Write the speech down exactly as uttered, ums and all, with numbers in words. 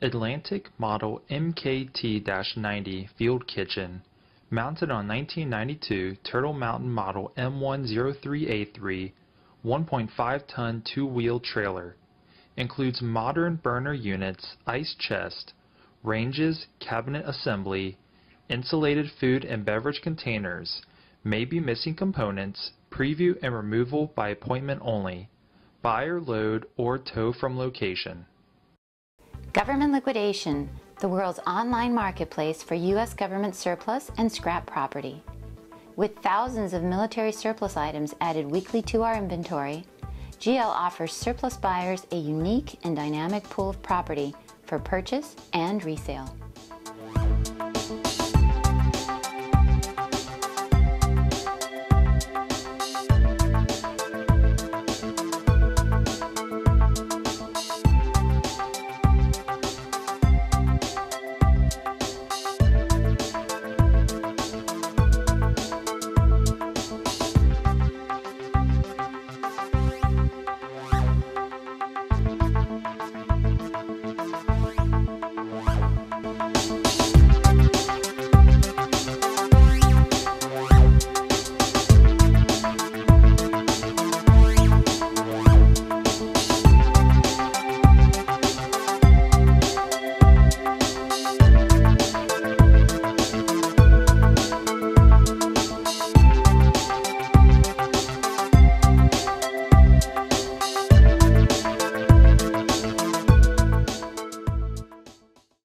Atlantic Model M K T ninety Field Kitchen, mounted on nineteen ninety-two Turtle Mountain Model M one oh three A three one point five ton two-wheel trailer. Includes modern burner units, ice chest, ranges, cabinet assembly, insulated food and beverage containers, may be missing components, preview and removal by appointment only. Buy or load or tow from location. Government Liquidation, the world's online marketplace for U S government surplus and scrap property. With thousands of military surplus items added weekly to our inventory, G L offers surplus buyers a unique and dynamic pool of property for purchase and resale.